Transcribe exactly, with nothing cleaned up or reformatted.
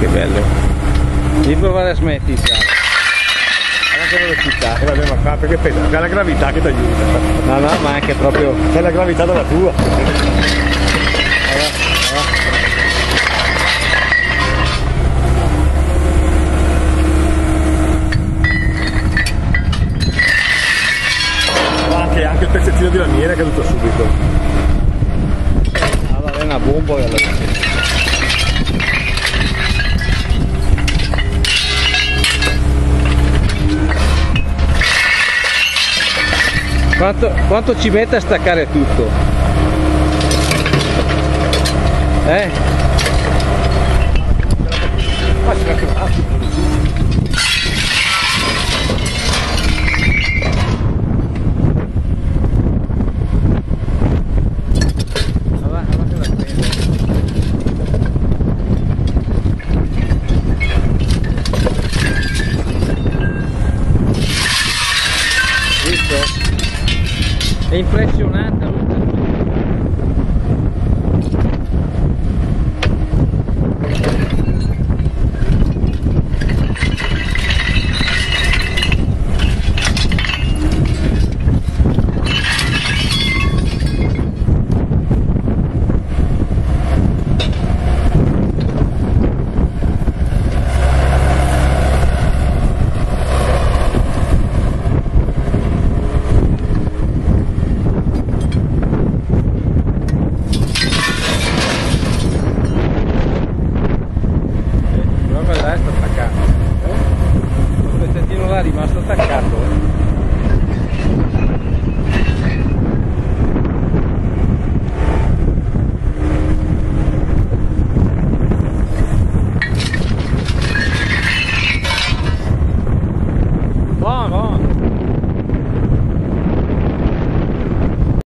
che bello. Devi provare a smettere il sale. Alla velocità. E vabbè, ma qua perché pensa, c'è la gravità che ti aiuta. No, no, ma anche proprio... C'è la gravità della tua. Allora. Anche il pezzettino di lamiera è caduto subito. Ah, vabbè, una bombola alla fine. Quanto, quanto ci mette a staccare tutto? Eh? Ma c'è anche un attimo. È impressionante lo rimasto attaccato.